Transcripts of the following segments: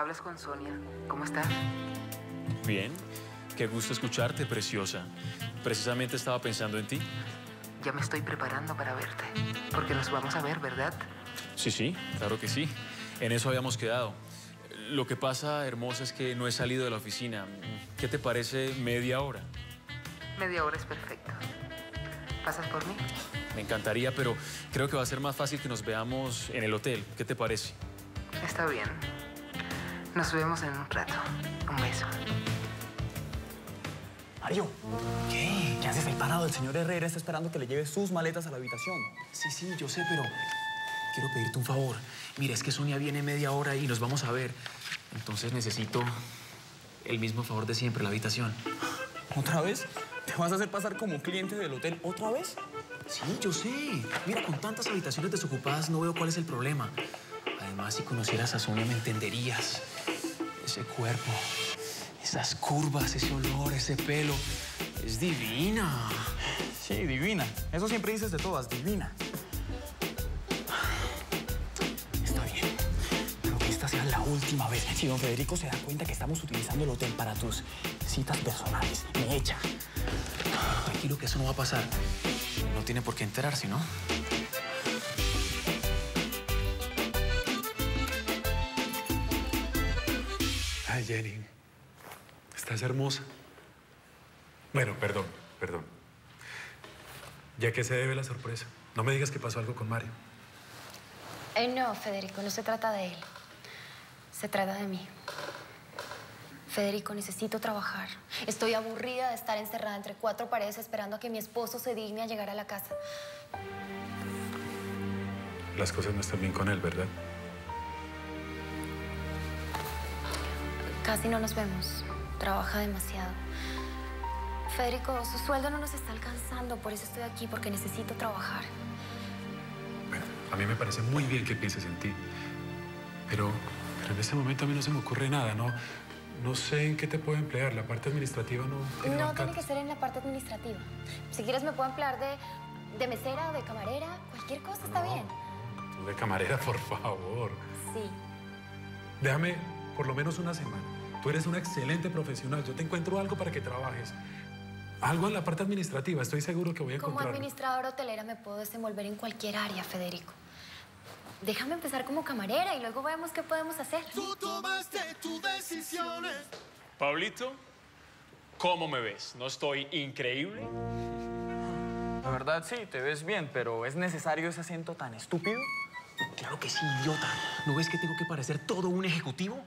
Hablas con Sonia. ¿Cómo estás? Bien. Qué gusto escucharte, preciosa. Precisamente estaba pensando en ti. Ya me estoy preparando para verte. Porque nos vamos a ver, ¿verdad? Sí, sí, claro que sí. En eso habíamos quedado. Lo que pasa, hermosa, es que no he salido de la oficina. ¿Qué te parece media hora? Media hora es perfecto. ¿Pasas por mí? Me encantaría, pero creo que va a ser más fácil que nos veamos en el hotel. ¿Qué te parece? Está bien. Nos vemos en un rato. Un beso. Mario. ¿Qué? ¿Qué haces ahí parado? El señor Herrera está esperando que le lleve sus maletas a la habitación. Sí, sí, yo sé, pero quiero pedirte un favor. Mira, es que Sonia viene media hora y nos vamos a ver. Entonces necesito el mismo favor de siempre, la habitación. ¿Otra vez? ¿Te vas a hacer pasar como cliente del hotel otra vez? Sí, yo sé. Mira, con tantas habitaciones desocupadas no veo cuál es el problema. Además, si conocieras a Sonia me entenderías. Ese cuerpo, esas curvas, ese olor, ese pelo. Es divina. Sí, divina. Eso siempre dices de todas, divina. Está bien. Pero que esta sea la última vez. Si don Federico se da cuenta que estamos utilizando el hotel para tus citas personales, me echa. Tranquilo que eso no va a pasar. No tiene por qué enterarse, ¿no? Ay, Jenny. Estás hermosa. Bueno, perdón. ¿Ya qué se debe la sorpresa? No me digas que pasó algo con Mario. No, Federico, no se trata de él. Se trata de mí. Federico, necesito trabajar. Estoy aburrida de estar encerrada entre cuatro paredes esperando a que mi esposo se digne a llegar a la casa. Las cosas no están bien con él, ¿verdad? Casi no nos vemos. Trabaja demasiado. Federico, su sueldo no nos está alcanzando, por eso estoy aquí, porque necesito trabajar. Bueno, a mí me parece muy bien que pienses en ti, pero en este momento a mí no se me ocurre nada, ¿no? No sé en qué te puedo emplear, la parte administrativa no... No, tiene que ser en la parte administrativa. Si quieres me puedo emplear de mesera, de camarera, cualquier cosa, está bien. Tú de camarera, por favor. Sí. Déjame por lo menos una semana. Tú eres una excelente profesional, yo te encuentro algo para que trabajes. Algo en la parte administrativa, estoy seguro que voy a encontrar. Como administradora hotelera me puedo desenvolver en cualquier área, Federico. Déjame empezar como camarera y luego vemos qué podemos hacer. Tú tomaste tus decisiones. Pablito, ¿cómo me ves? ¿No estoy increíble? La verdad, sí, te ves bien, pero ¿es necesario ese acento tan estúpido? Claro que sí, idiota. ¿No ves que tengo que parecer todo un ejecutivo?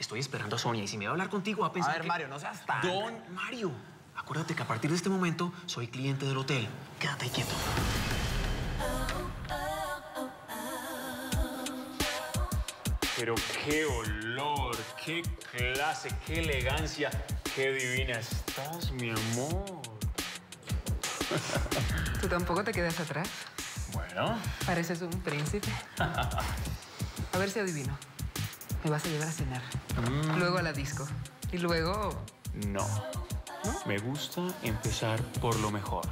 Estoy esperando a Sonia y si me va a hablar contigo va a pensar que... A ver, Mario, no seas tan... Don Mario, acuérdate que a partir de este momento soy cliente del hotel. Quédate quieto. Pero qué olor, qué clase, qué elegancia, qué divina estás, mi amor. ¿Tú tampoco te quedas atrás? Bueno. Pareces un príncipe. A ver si adivino. Me vas a llevar a cenar, luego a la disco y luego... No. ¿No? Me gusta empezar por lo mejor.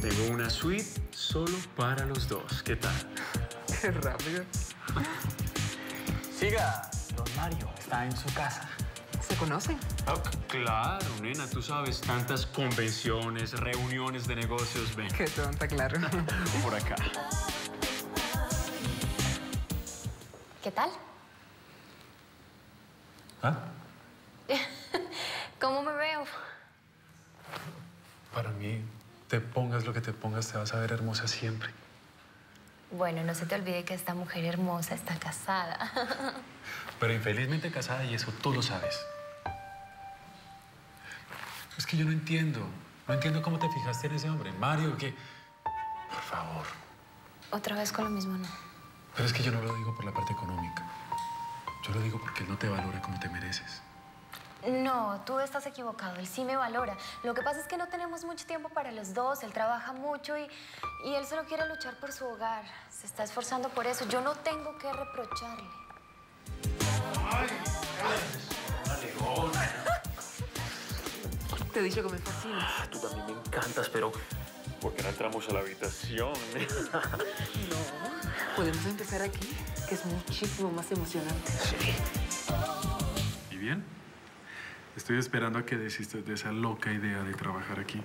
Tengo una suite solo para los dos. ¿Qué tal? Qué rápido. Siga, don Mario está en su casa. ¿Se conocen? Oh, claro, nena, tú sabes, tantas convenciones, reuniones de negocios, ven. Qué tonta, claro. Por acá. ¿Qué tal? ¿Ah? ¿Cómo me veo? Para mí, te pongas lo que te pongas, te vas a ver hermosa siempre. Bueno, no se te olvide que esta mujer hermosa está casada. Pero infelizmente casada y eso tú lo sabes. Es que yo no entiendo. No entiendo cómo te fijaste en ese hombre. Mario, que... Por favor. Otra vez con lo mismo, no. Pero es que yo no lo digo por la parte económica. Yo lo digo porque él no te valora como te mereces. No, tú estás equivocado. Él sí me valora. Lo que pasa es que no tenemos mucho tiempo para los dos. Él trabaja mucho y él solo quiere luchar por su hogar. Se está esforzando por eso. Yo no tengo que reprocharle. Ay, Te he dicho que me fascinas. Tú también me encantas, pero ¿Por qué no entramos a la habitación? No. Podemos empezar aquí, que es muchísimo más emocionante. Sí. ¿Y bien? Estoy esperando a que desistas de esa loca idea de trabajar aquí.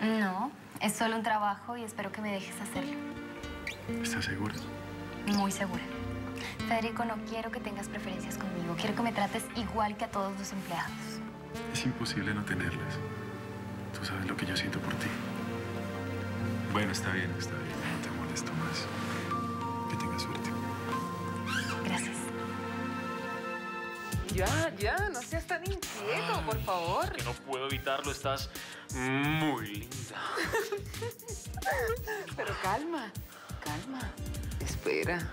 No, es solo un trabajo y espero que me dejes hacerlo. ¿Estás segura? Muy segura. Federico, no quiero que tengas preferencias conmigo. Quiero que me trates igual que a todos los empleados. Es imposible no tenerlas. Tú sabes lo que yo siento por ti. Bueno, está bien, no te molesto más. Que tengas suerte. Gracias. Ya, no seas tan inquieto, por favor. Que no puedo evitarlo, estás muy linda. Pero calma, espera.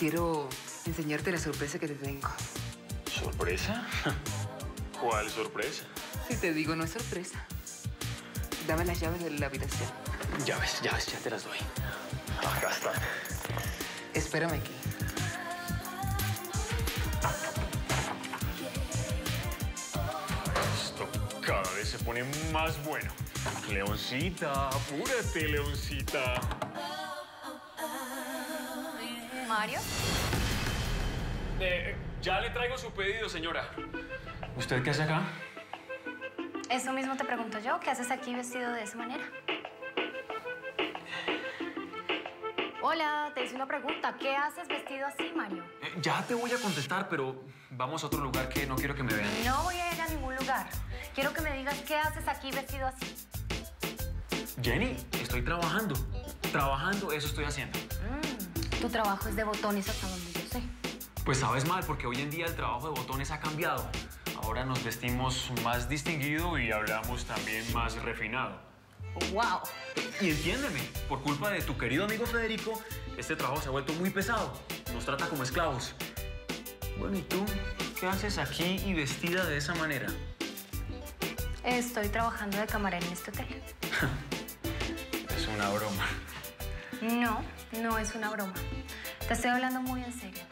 Quiero enseñarte la sorpresa que te tengo. ¿Sorpresa? ¿Cuál sorpresa? Si te digo, no es sorpresa. Dame las llaves de la habitación. Llaves, ya te las doy. Acá está. Espérame aquí. Esto cada vez se pone más bueno. Leoncita, apúrate, Leoncita. ¿Mario? Ya le traigo su pedido, señora. ¿Usted qué hace acá? Eso mismo te pregunto yo. ¿Qué haces aquí vestido de esa manera? Hola, te hice una pregunta. ¿Qué haces vestido así, Mario? Ya te voy a contestar, pero vamos a otro lugar que no quiero que me vean. No voy a ir a ningún lugar. Quiero que me digas qué haces aquí vestido así. Jenny, estoy trabajando. Trabajando, eso estoy haciendo. Tu trabajo es de botones hasta donde yo sé. Pues sabes mal, porque hoy en día el trabajo de botones ha cambiado. Ahora nos vestimos más distinguido y hablamos también más refinado. ¡Wow! Y entiéndeme, por culpa de tu querido amigo Federico, este trabajo se ha vuelto muy pesado. Nos trata como esclavos. Bueno, ¿y tú qué haces aquí y vestida de esa manera? Estoy trabajando de camarera en este hotel. Es una broma. No, no es una broma. Te estoy hablando muy en serio.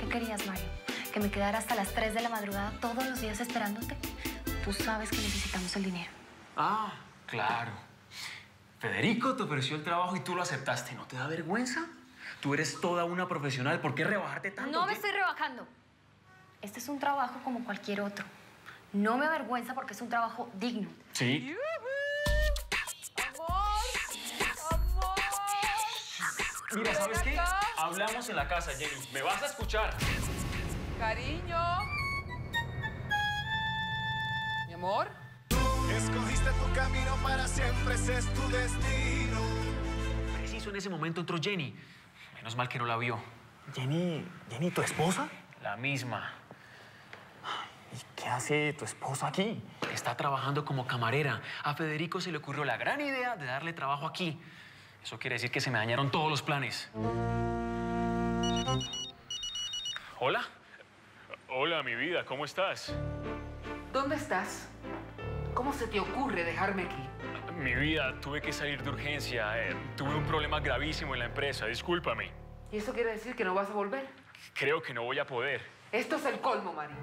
¿Qué querías, Mario? ¿Que me quedara hasta las 3 de la madrugada todos los días esperándote? Tú sabes que necesitamos el dinero. Ah, claro. Federico te ofreció el trabajo y tú lo aceptaste. ¿No te da vergüenza? Tú eres toda una profesional. ¿Por qué rebajarte tanto? No me estoy rebajando. Este es un trabajo como cualquier otro. No me avergüenza porque es un trabajo digno. Sí. Mira, ¿sabes qué? Hablamos en la casa, Jenny. Me vas a escuchar. Cariño. Mi amor. Tú escogiste tu camino para siempre, ese es tu destino. Preciso en ese momento entró Jenny. Menos mal que no la vio. ¿Jenny, tu esposa? La misma. ¿Y qué hace tu esposa aquí? Está trabajando como camarera. A Federico se le ocurrió la gran idea de darle trabajo aquí. Eso quiere decir que se me dañaron todos los planes. ¿Hola? Hola, mi vida, ¿cómo estás? ¿Dónde estás? ¿Cómo se te ocurre dejarme aquí? Mi vida, tuve que salir de urgencia. Tuve un problema gravísimo en la empresa, discúlpame. ¿Y eso quiere decir que no vas a volver? Creo que no voy a poder. Esto es el colmo, Mario.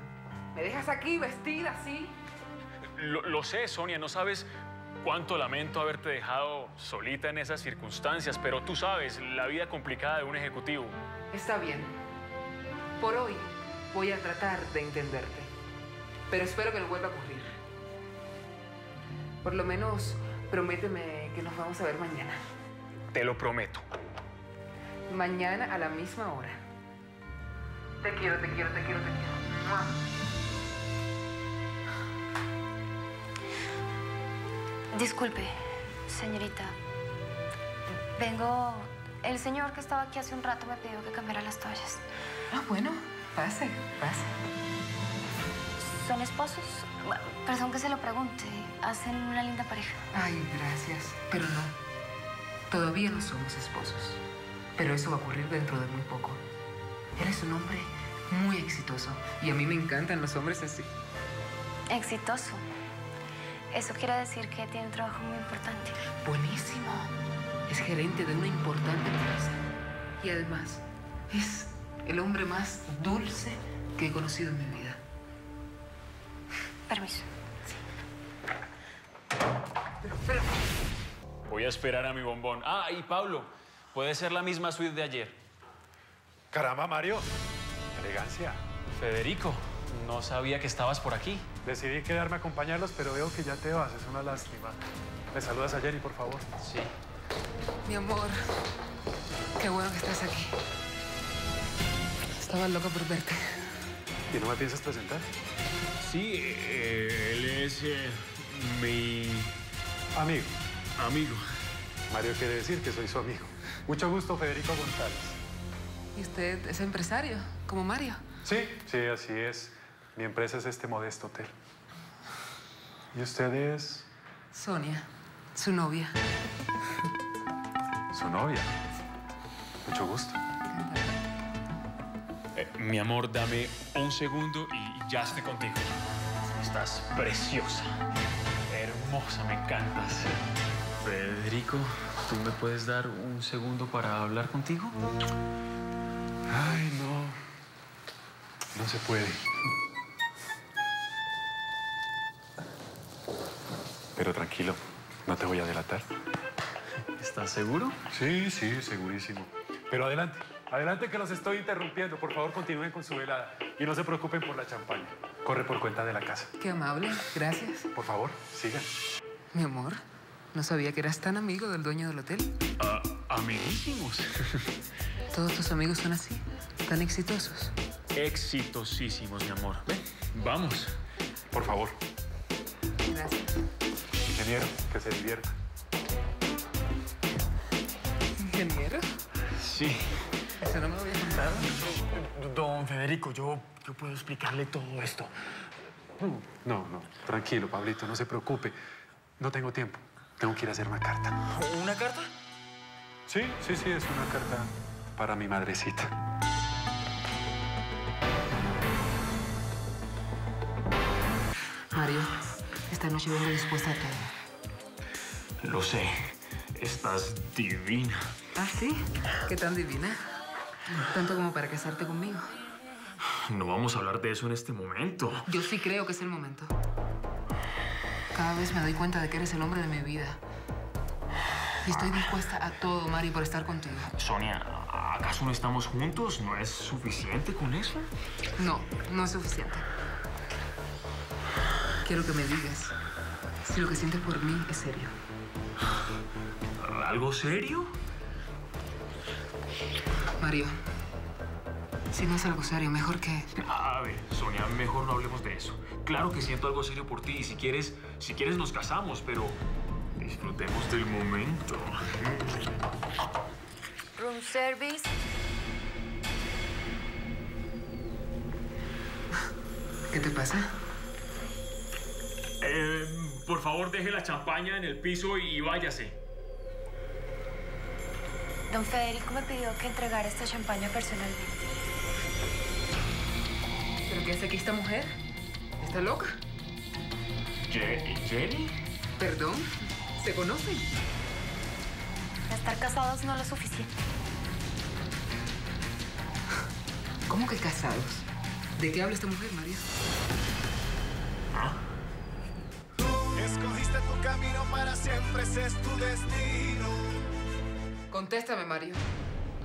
¿Me dejas aquí vestida así? Lo sé, Sonia, no sabes cuánto lamento haberte dejado solita en esas circunstancias, pero tú sabes, la vida complicada de un ejecutivo. Está bien. Por hoy voy a tratar de entenderte, pero espero que no vuelva a ocurrir. Por lo menos, prométeme que nos vamos a ver mañana. Te lo prometo. Mañana a la misma hora. Te quiero, te quiero, te quiero, te quiero. Disculpe, señorita. Vengo... El señor que estaba aquí hace un rato me pidió que cambiara las toallas. Ah, bueno. Pase, pase. ¿Son esposos? Bueno, perdón que se lo pregunte. Hacen una linda pareja. Ay, gracias. Pero no. Todavía no somos esposos. Pero eso va a ocurrir dentro de muy poco. Eres un hombre muy exitoso. Y a mí me encantan los hombres así. ¿Exitoso? Eso quiere decir que tiene un trabajo muy importante. Buenísimo. Es gerente de una importante empresa. Y además, es... el hombre más dulce que he conocido en mi vida. Permiso. Sí. Pero... voy a esperar a mi bombón. Ah, y Pablo, puede ser la misma suite de ayer. Caramba, Mario. Elegancia. Federico, no sabía que estabas por aquí. Decidí quedarme a acompañarlos, pero veo que ya te vas. Es una lástima. Me saludas a Jenny, por favor. Sí. Mi amor, qué bueno que estás aquí. Estaba loca por verte. ¿Y no me piensas presentar? Sí, él es mi... amigo. Amigo. Mario quiere decir que soy su amigo. Mucho gusto, Federico González. ¿Y usted es empresario, como Mario? Sí, sí, así es. Mi empresa es este modesto hotel. ¿Y usted es...? Sonia, su novia. ¿Su novia? Mucho gusto. Mi amor, dame un segundo y ya estoy contigo. Estás preciosa. Hermosa, me encantas. Federico, ¿tú me puedes dar un segundo para hablar contigo? Ay, no. No se puede. Pero tranquilo, no te voy a delatar. ¿Estás seguro? Sí, sí, segurísimo. Pero adelante, adelante que los estoy interrumpiendo. Por favor, continúen con su velada y no se preocupen por la champaña. Corre por cuenta de la casa. Qué amable, gracias. Por favor, sigan. Mi amor, no sabía que eras tan amigo del dueño del hotel. Amiguísimos. Todos tus amigos son así, tan exitosos. Exitosísimos, mi amor. Ven, vamos. Por favor. Gracias. Ingeniero, que se divierta. ¿Ingeniero? Sí. ¿Eso no me lo había contado? Don Federico, yo puedo explicarle todo esto. No, tranquilo, Pablito, no se preocupe. No tengo tiempo. Tengo que ir a hacer una carta. ¿Una carta? Sí, es una carta para mi madrecita. Mario, esta noche vengo dispuesta a todo. Lo sé. Estás divina. ¿Ah, sí? ¿Qué tan divina? Tanto como para casarte conmigo. No vamos a hablar de eso en este momento. Yo sí creo que es el momento. Cada vez me doy cuenta de que eres el hombre de mi vida. Y estoy dispuesta a todo, Mari, por estar contigo. Sonia, ¿acaso no estamos juntos? ¿No es suficiente con eso? No, no es suficiente. Quiero que me digas si lo que sientes por mí es serio. ¿Algo serio? Mario, si no es algo serio, mejor que... A ver, Sonia, mejor no hablemos de eso. Claro que siento algo serio por ti y si quieres nos casamos, pero disfrutemos del momento. Room service. ¿Qué te pasa? Por favor, deje la champaña en el piso y váyase. Don Federico me pidió que entregara esta champaña personalmente. ¿Pero qué hace aquí esta mujer? ¿Está loca? ¿Jenny? Perdón, ¿se conocen? Estar casados no es lo suficiente. ¿Cómo que casados? ¿De qué habla esta mujer, María? ¿Ah? Escogiste tu camino para siempre, ese es tu destino. Contéstame, Mario.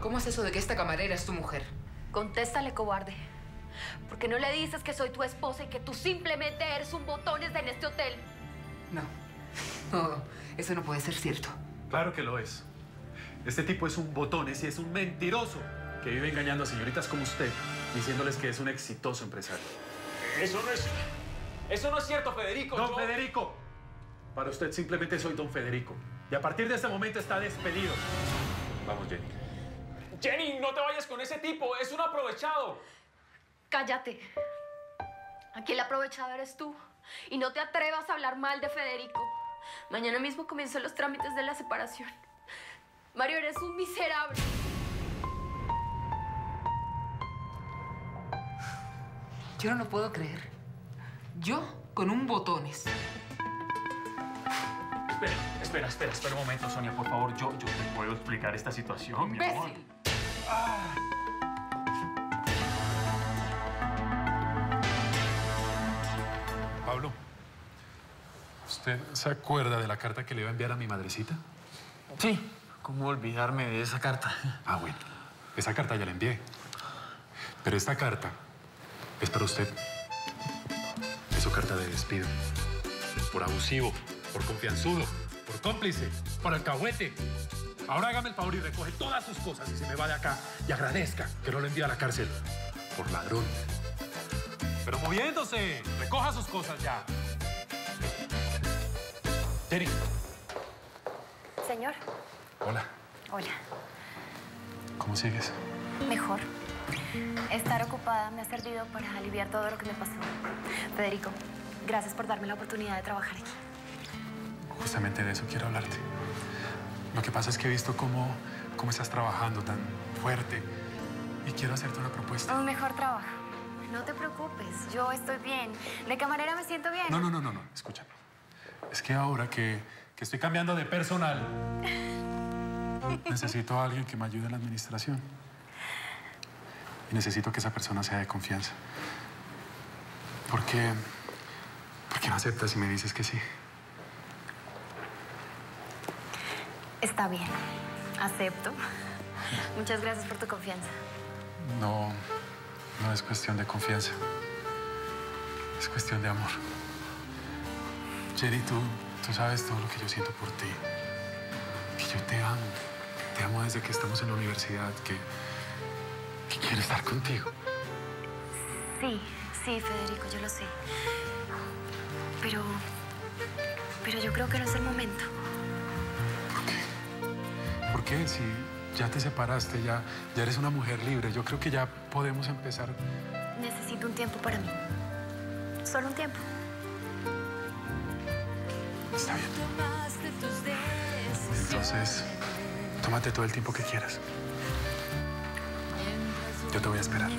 ¿Cómo es eso de que esta camarera es tu mujer? Contéstale, cobarde. ¿Por qué no le dices que soy tu esposa y que tú simplemente eres un botones en este hotel? No, eso no puede ser cierto. Claro que lo es. Este tipo es un botones y es un mentiroso que vive engañando a señoritas como usted, diciéndoles que es un exitoso empresario. Eso no es cierto, Federico. Don Federico. Para usted simplemente soy don Federico. Y a partir de este momento está despedido. Vamos, Jenny. Jenny, no te vayas con ese tipo. Es un aprovechado. Cállate. Aquí el aprovechado eres tú. Y no te atrevas a hablar mal de Federico. Mañana mismo comienzan los trámites de la separación. Mario, eres un miserable. Yo no lo puedo creer. Yo con un botones. Espera un momento, Sonia, por favor. Yo te puedo explicar esta situación, mi amor. ¡Imbécil! Ah. Pablo, ¿usted se acuerda de la carta que le iba a enviar a mi madrecita? Sí, ¿cómo olvidarme de esa carta? Ah, bueno, esa carta ya la envié. Pero esta carta es para usted. Es su carta de despido. Por abusivo, por confianzudo, por cómplice, por alcahuete. Ahora hágame el favor y recoge todas sus cosas y se me va de acá. Y agradezca que no lo envíe a la cárcel por ladrón. Pero moviéndose, recoja sus cosas ya. Jenny. Señor. Hola. Hola. ¿Cómo sigues? Mejor. Estar ocupada me ha servido para aliviar todo lo que me pasó. Federico, gracias por darme la oportunidad de trabajar aquí. Justamente de eso quiero hablarte. Lo que pasa es que he visto cómo estás trabajando tan fuerte y quiero hacerte una propuesta. Un mejor trabajo. No te preocupes, yo estoy bien. De camarera me siento bien. No. Escúchame. Es que ahora que estoy cambiando de personal, necesito a alguien que me ayude en la administración. Y necesito que esa persona sea de confianza. ¿Por qué no aceptas si me dices que sí? Está bien, acepto. Muchas gracias por tu confianza. No es cuestión de confianza. Es cuestión de amor. Jenny, tú sabes todo lo que yo siento por ti. Que yo te amo. Te amo desde que estamos en la universidad, que quiero estar contigo. Sí, Federico, yo lo sé. Pero yo creo que no es el momento. ¿Por qué? Si ya te separaste, ya eres una mujer libre. Yo creo que ya podemos empezar. Necesito un tiempo para mí. Solo un tiempo. Está bien. Entonces, tómate todo el tiempo que quieras. Yo te voy a esperar.